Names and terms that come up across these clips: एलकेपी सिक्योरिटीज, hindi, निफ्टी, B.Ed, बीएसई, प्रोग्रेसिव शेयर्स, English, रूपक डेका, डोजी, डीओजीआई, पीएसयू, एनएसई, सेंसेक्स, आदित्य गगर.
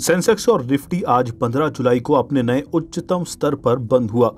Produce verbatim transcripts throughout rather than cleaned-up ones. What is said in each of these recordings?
सेंसेक्स और निफ्टी आज पंद्रह जुलाई को अपने नए उच्चतम स्तर पर बंद हुआ।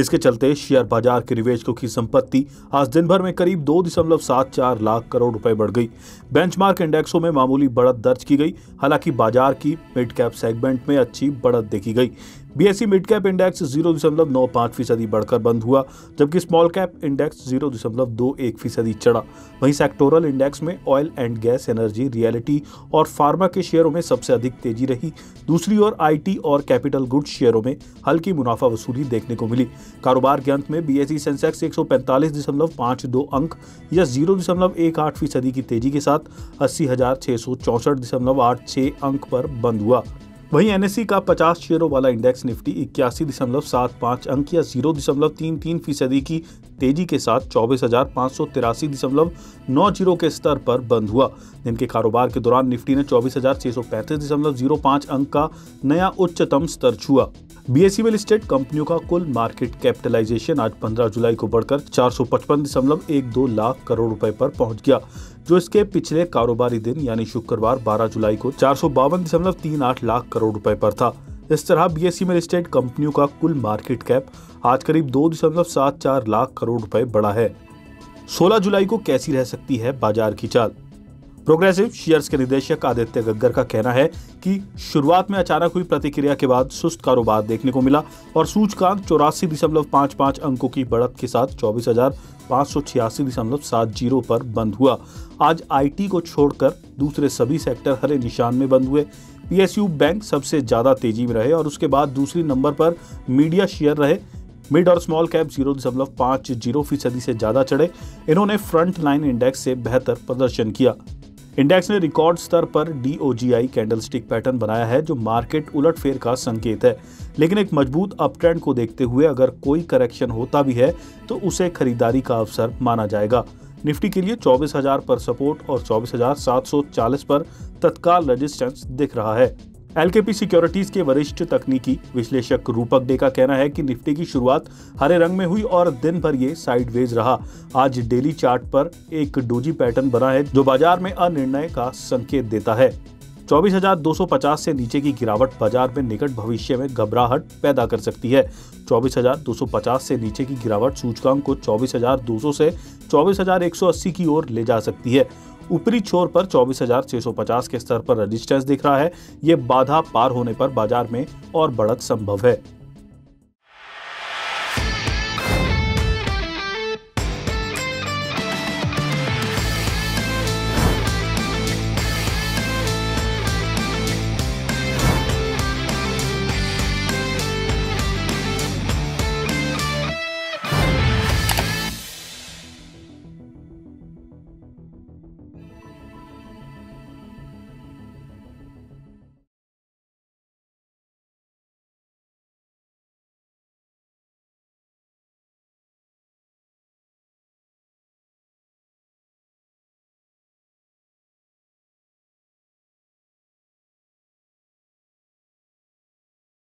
इसके चलते शेयर बाजार के निवेशकों की संपत्ति आज दिन भर में करीब दो दशमलव सात चार लाख करोड़ रुपए बढ़ गई। बेंचमार्क इंडेक्सों में मामूली बढ़त दर्ज की गई। हालांकि बाजार की मिड कैप सेगमेंट में अच्छी बढ़त देखी गई। बीएसई mid cap index zero दशमलव नौ पाँच फीसदी बढ़कर बंद हुआ, जबकि स्मॉल कैप इंडेक्स जीरो दशमलव दो एक फीसदी चढ़ा। वहीं सेक्टोरल इंडेक्स में oil and gas, energy, reality और फार्मा के शेयरों में सबसे अधिक तेजी रही। दूसरी ओर आईटी और कैपिटल गुड्स शेयरों में हल्की मुनाफा वसूली देखने को मिली। कारोबार के अंत में बीएसई सेंसेक्स एक सौ पैंतालीस दशमलव पाँच दो अंक या जीरो दशमलव एक आठ फीसदी की तेजी के साथ अस्सी हजार छः सौ चौसठ दशमलव आठ छः अंक पर बंद हुआ। वहीं एनएसई का पचास शेयरों वाला इंडेक्स निफ्टी इक्यासी दशमलव सात पाँच अंक या जीरो दशमलव तीन तीन फीसदी की तेजी के साथ चौबीस हजार पाँच सौ तिरासी दशमलव नौ जीरो के स्तर पर बंद हुआ। दिन के कारोबार के दौरान निफ्टी ने चौबीस हजार छः सौ पैंतीस दशमलव जीरो पाँच अंक का नया उच्चतम स्तर छुआ। बीएसई में लिस्टेड कंपनियों का कुल मार्केट कैपिटलाइजेशन आज पंद्रह जुलाई को बढ़कर चार सौ पचपन दशमलव एक दो लाख करोड़ रुपए पर पहुंच गया, जो इसके पिछले कारोबारी दिन यानी शुक्रवार बारह जुलाई को चार सौ बावन दशमलव तीन आठ लाख करोड़ रुपए पर था। इस तरह बीएसई में लिस्टेड कंपनियों का कुल मार्केट कैप आज करीब दो दशमलव सात चार लाख करोड़ रुपए बढ़ा है। सोलह जुलाई को कैसी रह सकती है बाजार की चाल? प्रोग्रेसिव शेयर्स के निदेशक आदित्य गगर का कहना है कि शुरुआत में अचानक हुई प्रतिक्रिया के बाद सुस्त कारोबार देखने को मिला और सूचकांक चौरासी दशमलव पाँच पाँच अंकों की बढ़त के साथ चौबीस हजार पाँच सौ छियासी दशमलव सात जीरो पर बंद हुआ। आज आईटी को छोड़कर दूसरे सभी सेक्टर हरे निशान में बंद हुए। पीएसयू बैंक सबसे ज़्यादा तेजी में रहे और उसके बाद दूसरे नंबर पर मीडिया शेयर रहे। मिड और स्मॉल कैप जीरो दशमलव पाँच जीरो फीसदी से ज़्यादा चढ़े। इन्होंने फ्रंट लाइन इंडेक्स से बेहतर प्रदर्शन किया। इंडेक्स ने रिकॉर्ड स्तर पर डीओजीआई कैंडलस्टिक पैटर्न बनाया है, जो मार्केट उलटफेर का संकेत है। लेकिन एक मजबूत अपट्रेंड को देखते हुए अगर कोई करेक्शन होता भी है तो उसे खरीदारी का अवसर माना जाएगा। निफ्टी के लिए चौबीस हजार पर सपोर्ट और चौबीस हजार सात सौ चालीस पर तत्काल रेजिस्टेंस दिख रहा है। एलकेपी सिक्योरिटीज के वरिष्ठ तकनीकी विश्लेषक रूपक डेका कहना है कि निफ्टी की शुरुआत हरे रंग में हुई और दिन भर ये साइडवेज रहा। आज डेली चार्ट पर एक डोजी पैटर्न बना है, जो बाजार में अनिर्णय का संकेत देता है। चौबीस हजार दो सौ पचास से नीचे की गिरावट बाजार में निकट भविष्य में घबराहट पैदा कर सकती है। चौबीस हजार दो सौ पचास से नीचे की गिरावट सूचकांक को चौबीस हजार दो सौ से चौबीस हजार एक सौ अस्सी की ओर ले जा सकती है। ऊपरी छोर पर चौबीस हजार छह सौ पचास के स्तर पर रेजिस्टेंस दिख रहा है। ये बाधा पार होने पर बाजार में और बढ़त संभव है।